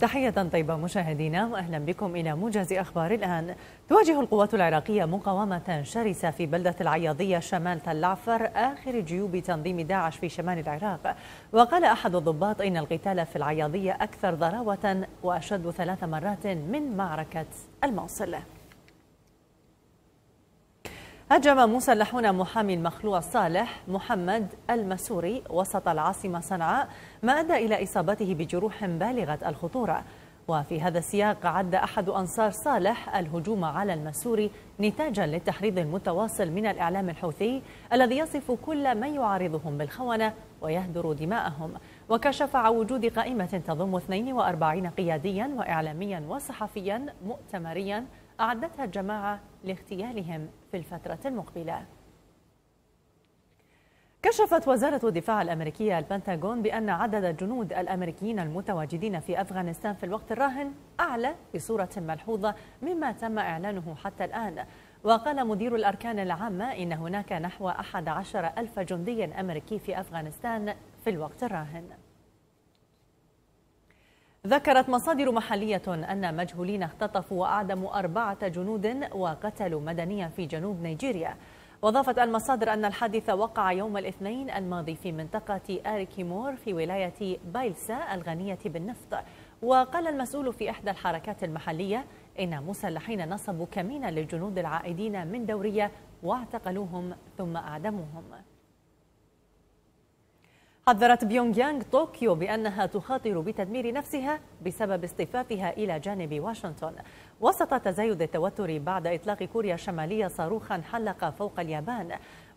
تحية طيبة مشاهدينا وأهلا بكم إلى موجز أخبار الآن. تواجه القوات العراقية مقاومة شرسة في بلدة العياضية شمال تل عفر آخر جيوب تنظيم داعش في شمال العراق. وقال أحد الضباط إن القتال في العياضية أكثر ضراوة وأشد 3 مرات من معركة الموصل. هجم مسلحون محامي المخلوع صالح محمد المسوري وسط العاصمة صنعاء ما أدى إلى إصابته بجروح بالغة الخطورة. وفي هذا السياق عد أحد أنصار صالح الهجوم على المسوري نتاجا للتحريض المتواصل من الإعلام الحوثي الذي يصف كل من يعارضهم بالخونة ويهدر دماءهم. وكشف عن وجود قائمة تضم 42 قياديا وإعلاميا وصحفيا مؤتمريا أعدتها الجماعة لاغتيالهم في الفترة المقبلة. كشفت وزارة الدفاع الأمريكية البنتاغون بأن عدد الجنود الأمريكيين المتواجدين في أفغانستان في الوقت الراهن أعلى بصورة ملحوظة مما تم إعلانه حتى الآن. وقال مدير الأركان العامة إن هناك نحو 11,000 جندي أمريكي في أفغانستان في الوقت الراهن. ذكرت مصادر محلية أن مجهولين اختطفوا وأعدموا 4 جنود وقتلوا مدنيا في جنوب نيجيريا. وأضافت المصادر أن الحادث وقع يوم الاثنين الماضي في منطقة أريكيمور في ولاية بايلسا الغنية بالنفط. وقال المسؤول في إحدى الحركات المحلية إن مسلحين نصبوا كمينا للجنود العائدين من دورية واعتقلوهم ثم أعدموهم. حذرت بيونغيانغ طوكيو بأنها تخاطر بتدمير نفسها بسبب اصطفافها إلى جانب واشنطن وسط تزايد التوتر بعد إطلاق كوريا الشمالية صاروخا حلق فوق اليابان.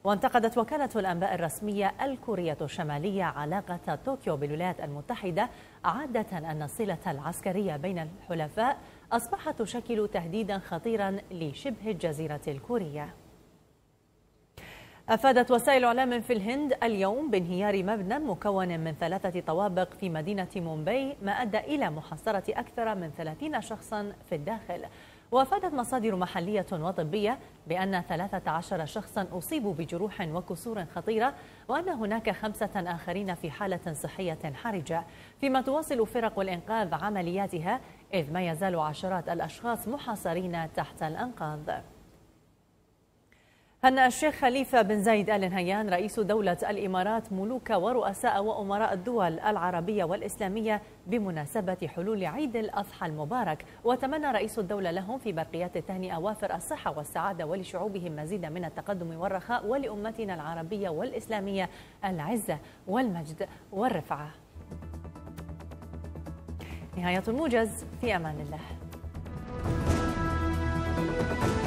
وانتقدت وكالة الأنباء الرسمية الكورية الشمالية علاقة طوكيو بالولايات المتحدة عادة أن الصلة العسكرية بين الحلفاء أصبحت تشكل تهديدا خطيرا لشبه الجزيرة الكورية. أفادت وسائل إعلام في الهند اليوم بانهيار مبنى مكون من 3 طوابق في مدينة مومباي ما أدى إلى محاصرة أكثر من 30 شخصا في الداخل. وأفادت مصادر محلية وطبية بأن 13 شخصا أصيبوا بجروح وكسور خطيرة وأن هناك 5 آخرين في حالة صحية حرجة، فيما تواصل فرق الإنقاذ عملياتها إذ ما يزال عشرات الأشخاص محاصرين تحت الأنقاض. هنأ الشيخ خليفة بن زايد آل نهيان رئيس دولة الإمارات ملوك ورؤساء وأمراء الدول العربية والإسلامية بمناسبة حلول عيد الأضحى المبارك. وتمنى رئيس الدولة لهم في برقيات التهنئة وافر الصحة والسعادة ولشعوبهم مزيدا من التقدم والرخاء ولأمتنا العربية والإسلامية العزة والمجد والرفعة. نهاية الموجز، في أمان الله.